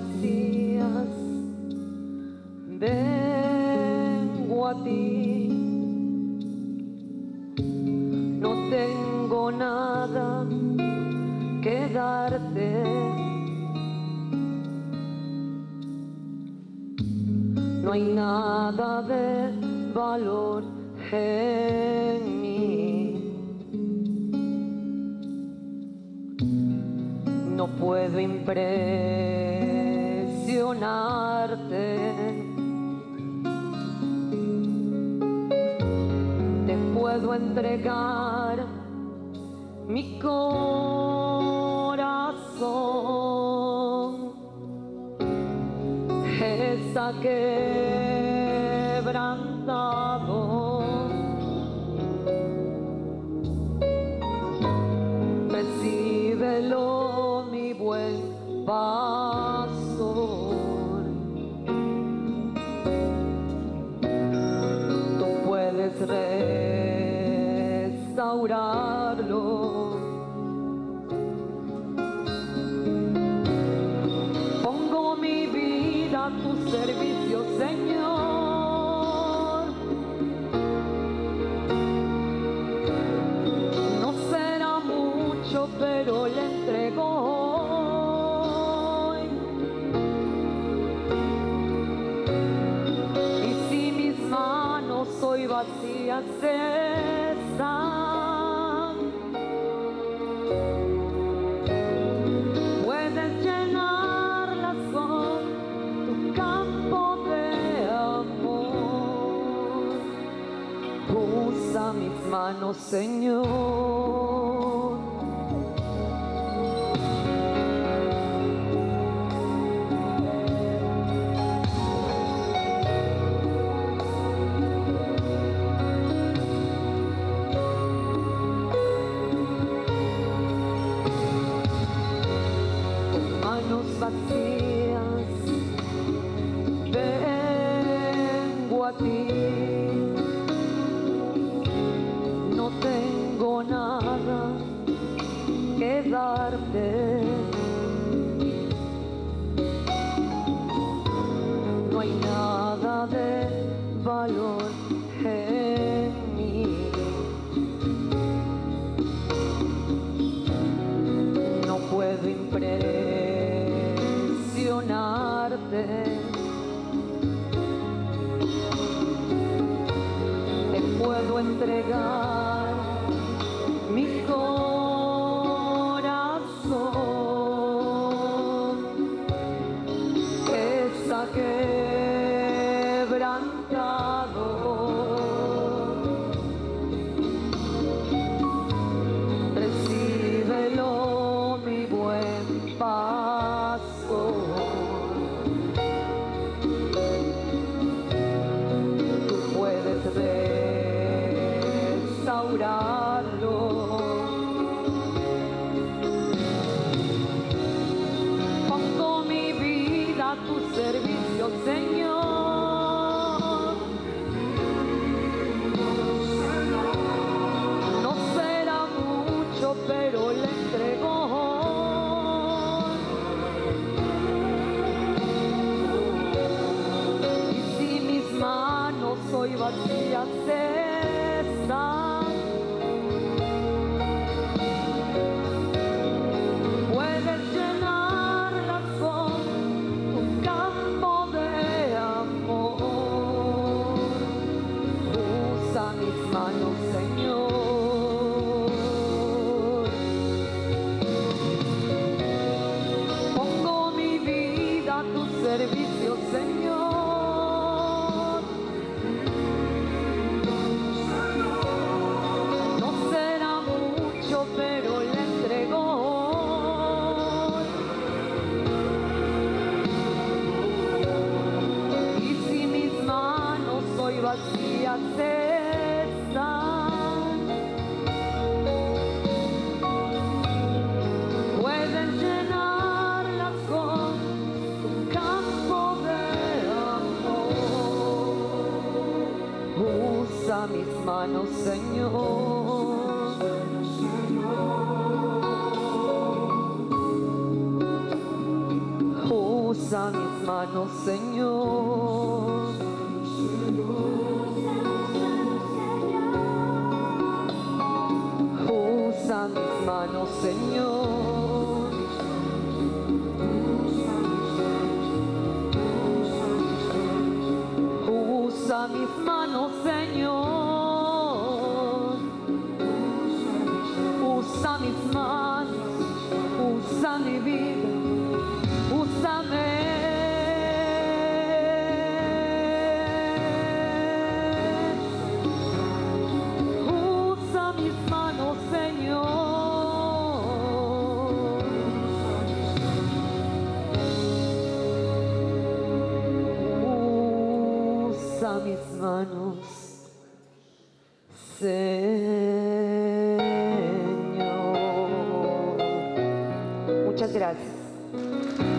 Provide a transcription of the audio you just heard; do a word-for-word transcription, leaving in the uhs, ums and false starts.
vacías, vengo a ti. No tengo nada que darte, no hay nada de valor en mí. No puedo impresionarte, te puedo entregar mi corazón, está quebrantado, recíbelo. Buen pastor, tú puedes restaurarlo. Pongo mi vida a tu servicio, Señor. No será mucho, pero le entrego. Soy vacía, cesa. Puedes llenarlas con tu campo de amor. Usa mis manos, Señor. Vacías, vengo a ti, no tengo nada que darte, no hay nada de valor en mí, no puedo impresionar. Te puedo entregar mi corazón, está quebrantado, recíbelo, mi buen pastor. Pongo mi vida a tu servicio, Señor. No será mucho, pero le entrego. Y si mis manos hoy vacías están, mis manos, Señor. Pongo mi vida a tu servicio, Señor. No será mucho, pero le entregó. Y si mis manos hoy vacías a mis manos, Señor. Señor, Señor. a mis manos, Señor. Usa mis manos, Señor. Usa mis manos, Señor. Usa mis manos, usa mi vida, úsame. A mis manos, Señor. Muchas gracias.